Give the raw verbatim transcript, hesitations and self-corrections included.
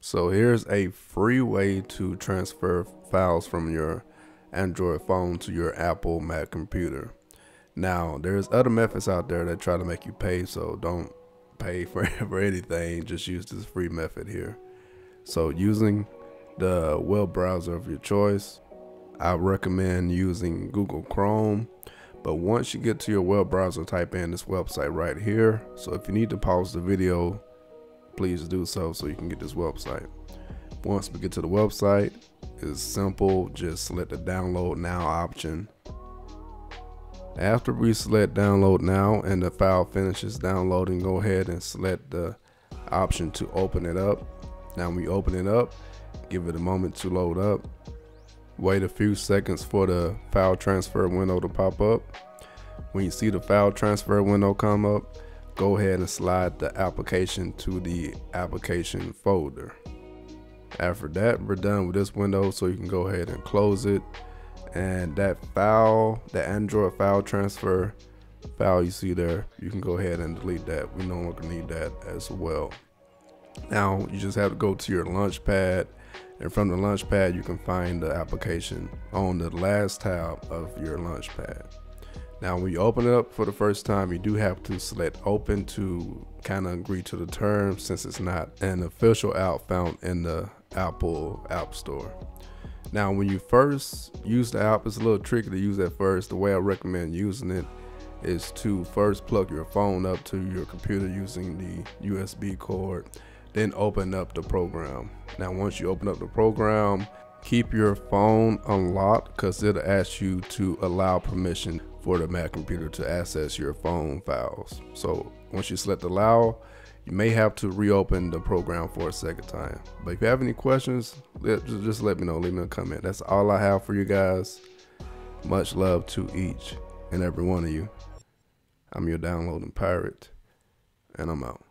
So here's a free way to transfer files from your Android phone to your Apple Mac computer. Now there's other methods out there that try to make you pay, so don't pay for, for anything. Just use this free method here. So using the web browser of your choice, I recommend using Google Chrome. But once you get to your web browser, type in this website right here. So if you need to pause the video, please do so so you can get this website. Once we get to the website, it's simple. Just select the download now option. After we select download now and the file finishes downloading, go ahead and select the option to open it up. Now when we open it up, give it a moment to load up. Wait a few seconds for the file transfer window to pop up. When you see the file transfer window come up, go ahead and slide the application to the application folder. After that, we're done with this window, so you can go ahead and close it. And that file, the Android file transfer file you see there, you can go ahead and delete that. We no longer need that as well. Now you just have to go to your Launchpad, and from the Launchpad you can find the application on the last tab of your Launchpad. Now when you open it up for the first time, you do have to select open to kind of agree to the terms, since it's not an official app found in the Apple App Store. Now when you first use the app, it's a little tricky to use at first. The way I recommend using it is to first plug your phone up to your computer using the U S B cord, then open up the program. Now once you open up the program, keep your phone unlocked, because it'll ask you to allow permission for the Mac computer to access your phone files. So once you select allow, you may have to reopen the program for a second time. But if you have any questions, just let me know, leave me a comment. That's all I have for you guys. Much love to each and every one of you. I'm your downloading pirate, and I'm out.